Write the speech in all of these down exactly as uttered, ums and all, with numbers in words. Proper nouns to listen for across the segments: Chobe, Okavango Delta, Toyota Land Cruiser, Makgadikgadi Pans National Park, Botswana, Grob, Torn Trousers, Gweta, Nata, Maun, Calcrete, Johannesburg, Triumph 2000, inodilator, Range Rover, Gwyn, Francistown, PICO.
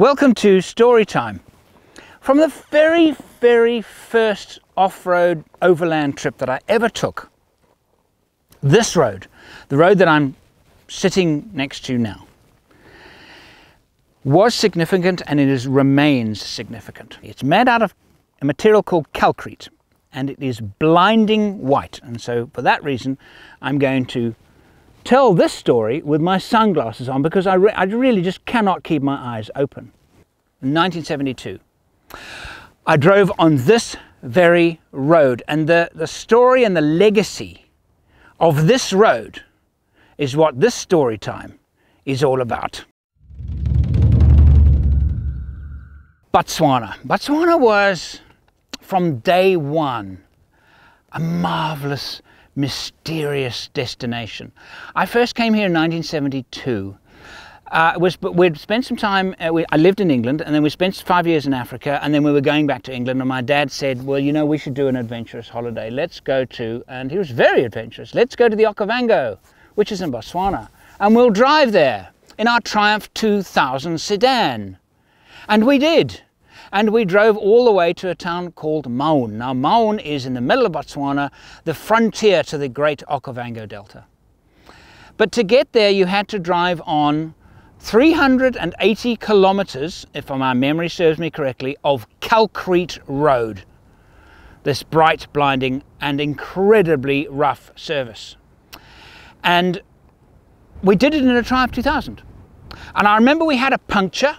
Welcome to Story Time. From the very, very first off-road overland trip that I ever took, this road, the road that I'm sitting next to now, was significant, and it is, remains significant. It's made out of a material called calcrete, and it is blinding white. And so for that reason, I'm going to tell this story with my sunglasses on, because I, re I really just cannot keep my eyes open. In nineteen seventy-two, I drove on this very road, and the, the story and the legacy of this road is what this story time is all about. Botswana. Botswana was, from day one, a marvelous, mysterious destination. I first came here in nineteen seventy-two. Uh, it was, but we'd spent some time, uh, we, I lived in England, and then we spent five years in Africa, and then we were going back to England, and my dad said, well, you know, we should do an adventurous holiday. Let's go to, and he was very adventurous, let's go to the Okavango, which is in Botswana, and we'll drive there in our Triumph two thousand sedan. And we did. And we drove all the way to a town called Maun. Now, Maun is in the middle of Botswana, the frontier to the great Okavango Delta. But to get there, you had to drive on three hundred eighty kilometers, if my memory serves me correctly, of calcrete road. This bright, blinding, and incredibly rough service. And we did it in a Triumph two thousand. And I remember we had a puncture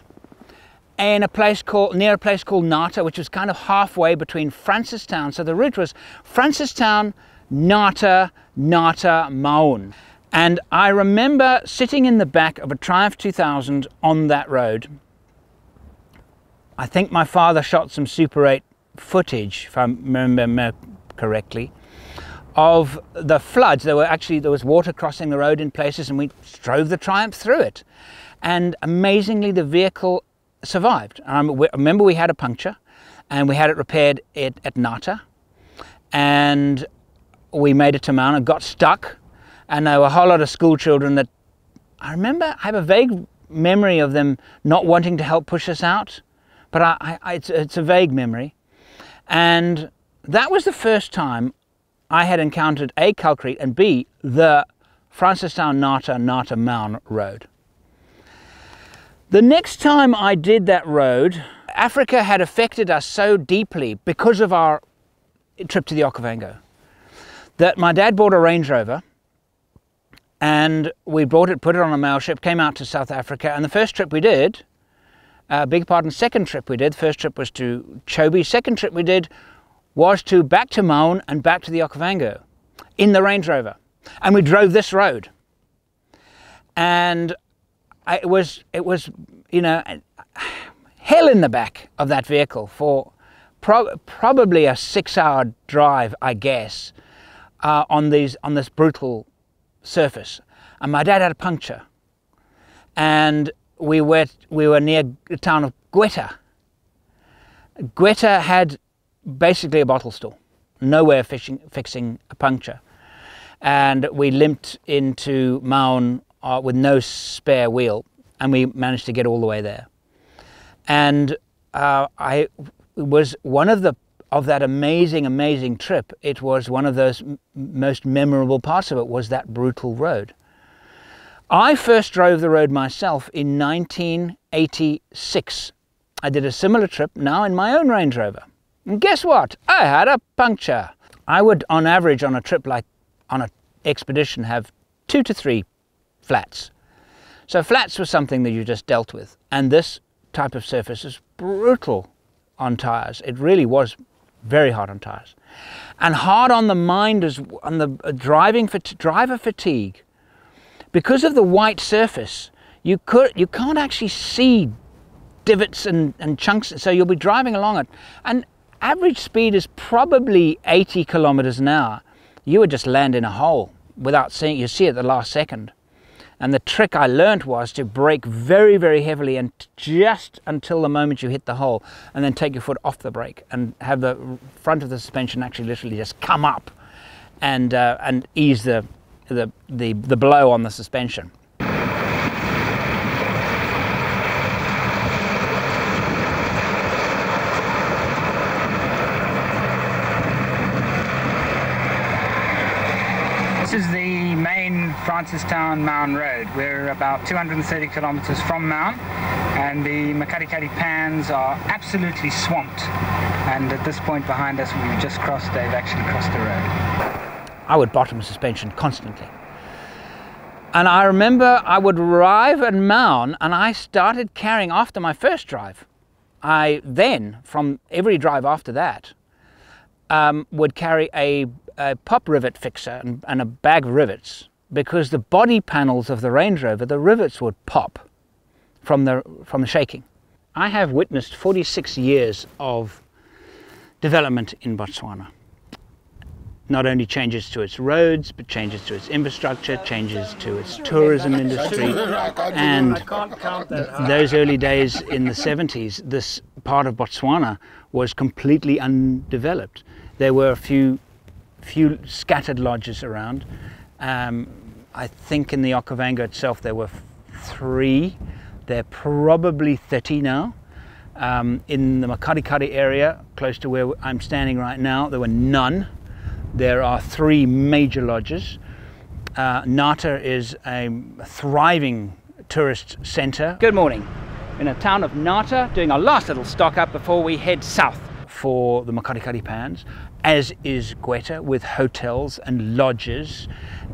in a place called, near a place called Nata, which was kind of halfway between Francistown. So the route was Francistown, Nata, Nata, Maun. And I remember sitting in the back of a Triumph two thousand on that road. I think my father shot some Super eight footage, if I remember correctly, of the floods. There were actually, there was water crossing the road in places, and we drove the Triumph through it. And amazingly, the vehicle survived. I remember we had a puncture, and we had it repaired at, at Nata, and we made it to Maun and got stuck. And there were a whole lot of school children that, I remember, I have a vague memory of them not wanting to help push us out, but I, I, it's, it's a vague memory. And that was the first time I had encountered A, calcrete, and B, the Francistown Nata Nata Maun road. The next time I did that road, Africa had affected us so deeply because of our trip to the Okavango that my dad bought a Range Rover, and we brought it, put it on a mail ship, came out to South Africa, and the first trip we did, uh, beg pardon, second trip we did, first trip was to Chobe, second trip we did was to back to Maun and back to the Okavango in the Range Rover. And we drove this road. And it was, it was, you know, hell in the back of that vehicle for pro probably a six-hour drive, I guess, uh, on these on this brutal surface. And my dad had a puncture, and we were we were near the town of Gweta. Gweta had basically a bottle store, nowhere fishing, fixing a puncture, and we limped into Maun Uh, with no spare wheel, and we managed to get all the way there. And uh, I was one of the of that amazing, amazing trip. It was one of those m most memorable parts of it was that brutal road. I first drove the road myself in nineteen eighty-six. I did a similar trip now in my own Range Rover, and guess what? I had a puncture. I would, on average, on a trip like on an expedition, have two to three flats. So flats was something that you just dealt with, and this type of surface is brutal on tires. It really was very hard on tires, and hard on the mind, as on the driving for driver fatigue, because of the white surface. You could you can't actually see divots and, and chunks, so you'll be driving along it. And average speed is probably eighty kilometers an hour. You would just land in a hole without seeing. You see at the last second. And the trick I learned was to brake very, very heavily, and just until the moment you hit the hole, and then take your foot off the brake and have the front of the suspension actually literally just come up and uh, and ease the, the the the blow on the suspension. Francistown Maun Road. We're about two hundred thirty kilometers from Maun, and the Makgadikgadi Pans are absolutely swamped, and at this point behind us we've just crossed, they've actually crossed the road. I would bottom suspension constantly, and I remember I would arrive at Maun and I started carrying, after my first drive, I then, from every drive after that, um, would carry a, a pop rivet fixer and, and a bag of rivets, because the body panels of the Range Rover, the rivets would pop from the, from the shaking. I have witnessed forty-six years of development in Botswana. Not only changes to its roads, but changes to its infrastructure, changes to its tourism industry. And those early days in the seventies, this part of Botswana was completely undeveloped. There were a few, few scattered lodges around. Um, I think in the Okavango itself there were three. There are probably thirty now. Um, in the Makgadikgadi area, close to where I'm standing right now, there were none. There are three major lodges. Uh, Nata is a thriving tourist centre. Good morning. In a town of Nata, doing our last little stock up before we head south for the Makgadikgadi Pans, as is Gweta, with hotels and lodges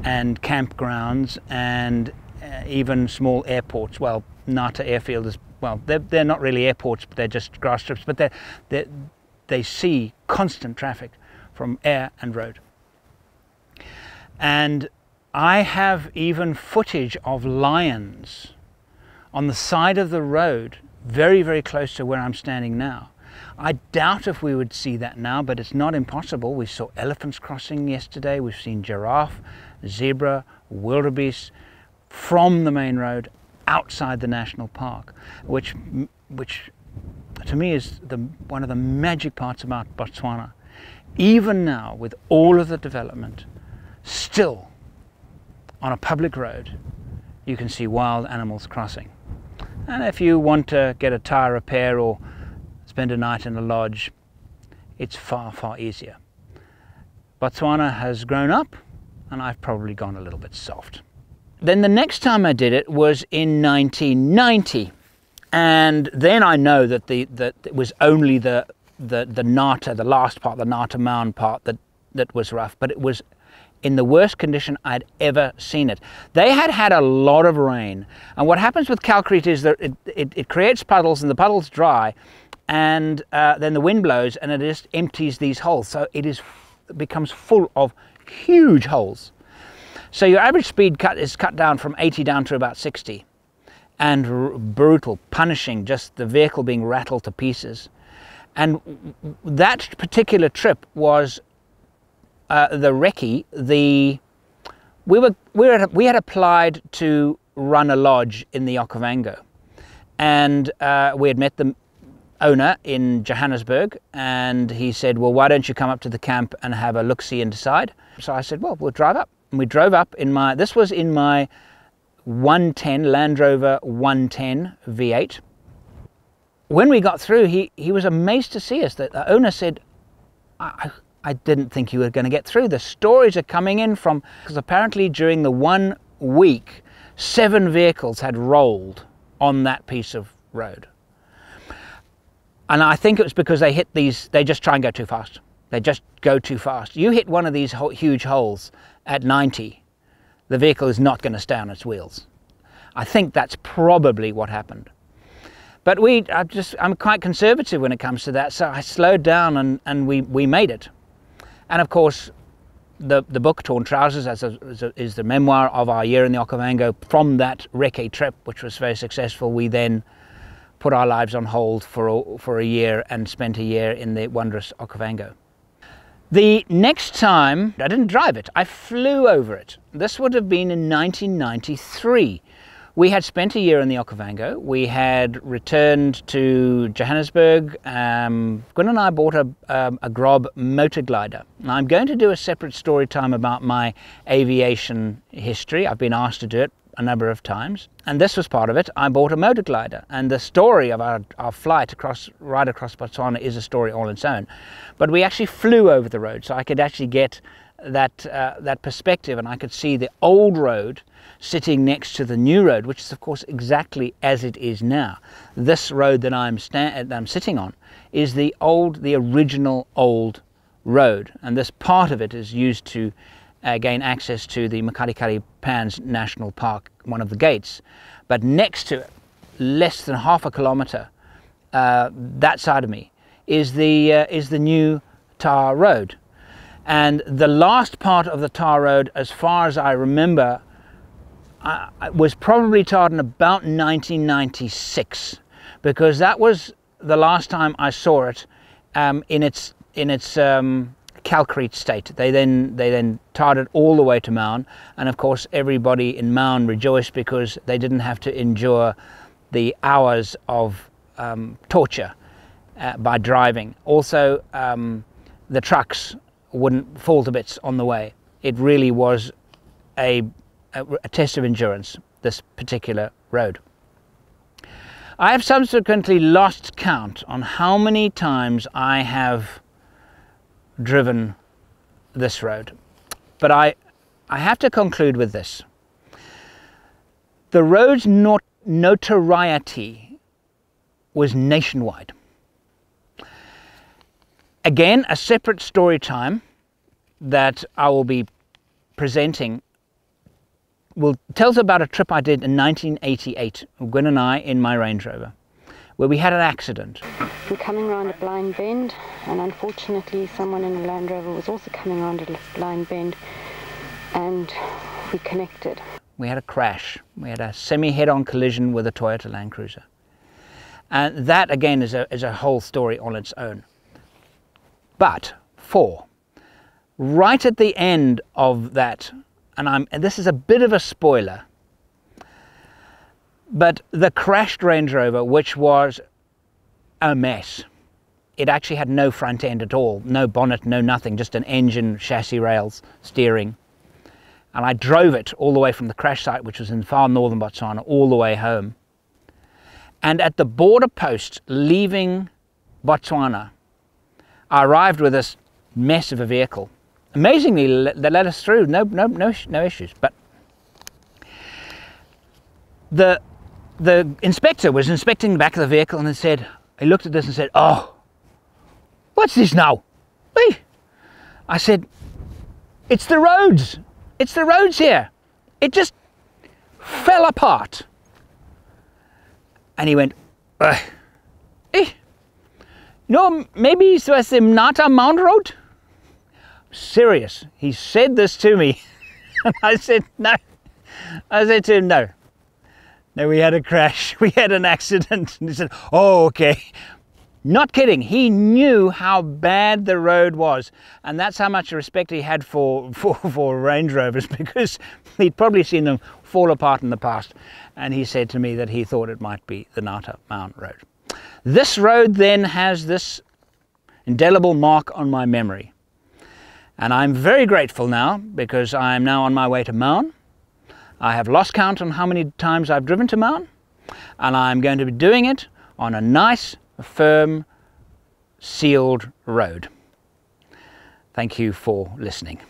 and campgrounds and uh, even small airports. Well, Nata airfield is, well, they're, they're not really airports, but they're just grass strips, but they're, they're, they see constant traffic from air and road. And I have even footage of lions on the side of the road, very, very close to where I'm standing now. I doubt if we would see that now, but it's not impossible. We saw elephants crossing yesterday. We've seen giraffe, zebra, wildebeest from the main road outside the national park, which, which to me is the, one of the magic parts about Botswana. Even now, with all of the development, still on a public road, you can see wild animals crossing. And if you want to get a tyre repair or spend a night in a lodge, it's far, far easier. Botswana has grown up, and I've probably gone a little bit soft. Then the next time I did it was in nineteen ninety. And then I know that, the, that it was only the the the Nata, the last part, the Nata Maun part, that that was rough, but it was in the worst condition I'd ever seen it. They had had a lot of rain, and what happens with calcrete is that it, it, it creates puddles, and the puddles dry, and uh, then the wind blows and it just empties these holes, so it is it becomes full of huge holes. So your average speed cut is cut down from eighty down to about sixty, and brutal, punishing, just the vehicle being rattled to pieces. And that particular trip was uh, the recce. The we were we were, we had applied to run a lodge in the Okavango, and uh, we had met the owner in Johannesburg, and he said, "Well, why don't you come up to the camp and have a look, see, and decide?" So I said, "Well, we'll drive up." And we drove up in my. This was in my one ten Land Rover one ten V eight. When we got through, he, he was amazed to see us. The, the owner said, I, I didn't think you were going to get through. The stories are coming in from, because apparently during the one week, seven vehicles had rolled on that piece of road. And I think it was because they hit these, they just try and go too fast. They just go too fast. You hit one of these ho- huge holes at ninety, the vehicle is not going to stay on its wheels. I think that's probably what happened. But we, I just, I'm quite conservative when it comes to that, so I slowed down and, and we, we made it. And of course, the, the book, Torn Trousers, as a, as a, is the memoir of our year in the Okavango from that recce trip, which was very successful. We then put our lives on hold for a, for a year and spent a year in the wondrous Okavango. The next time, I didn't drive it, I flew over it. This would have been in nineteen ninety-three. We had spent a year in the Okavango. We had returned to Johannesburg. Um, Gwyn and I bought a, um, a Grob motor glider. Now, I'm going to do a separate story time about my aviation history. I've been asked to do it a number of times, and this was part of it. I bought a motor glider, and the story of our, our flight across, right across Botswana is a story all its own. But we actually flew over the road, so I could actually get that uh, that perspective, and I could see the old road sitting next to the new road, which is of course exactly as it is now. This road that I'm stand that I'm sitting on is the old, the original old road, and this part of it is used to uh, gain access to the Makgadikgadi Pans National Park, one of the gates. But next to it, less than half a kilometre, uh, that side of me is the uh, is the new tar road. And the last part of the tar road, as far as I remember, I, I was probably tarred in about nineteen ninety-six, because that was the last time I saw it um, in its in its um, calcrete state. They then they then tarred it all the way to Maun, and of course everybody in Maun rejoiced because they didn't have to endure the hours of um, torture uh, by driving. Also, um, the trucks wouldn't fall to bits on the way. It really was a, a, a test of endurance, this particular road. I have subsequently lost count on how many times I have driven this road, but I, I have to conclude with this. The road's not notoriety was nationwide. Again, a separate story time that I will be presenting will tells about a trip I did in nineteen eighty-eight, Gwyn and I in my Range Rover, where we had an accident. We were coming around a blind bend, and unfortunately someone in a Land Rover was also coming around a blind bend, and we connected. We had a crash. We had a semi-head-on collision with a Toyota Land Cruiser. And that, again, is a, is a whole story on its own. But four, right at the end of that, and I'm and this is a bit of a spoiler, but the crashed Range Rover, which was a mess, it actually had no front end at all, no bonnet, no nothing, just an engine, chassis, rails, steering. And I drove it all the way from the crash site, which was in far northern Botswana, all the way home. And at the border post leaving Botswana, I arrived with this mess of a vehicle. Amazingly, they let us through, no, no, no, no issues. But the, the inspector was inspecting the back of the vehicle, and he said, he looked at this and said, "Oh, what's this now?" I said, "It's the roads. It's the roads here. It just fell apart." And he went, "Eh, no, maybe it was the Nata Maun road?" Serious. He said this to me. And I said, no. I said to him, no. No, we had a crash. We had an accident. And he said, "Oh, okay." Not kidding. He knew how bad the road was. And that's how much respect he had for, for, for Range Rovers, because he'd probably seen them fall apart in the past. And he said to me that he thought it might be the Nata Maun road. This road then has this indelible mark on my memory, and I'm very grateful now, because I'm now on my way to Maun. I have lost count on how many times I've driven to Maun, and I'm going to be doing it on a nice, firm, sealed road. Thank you for listening.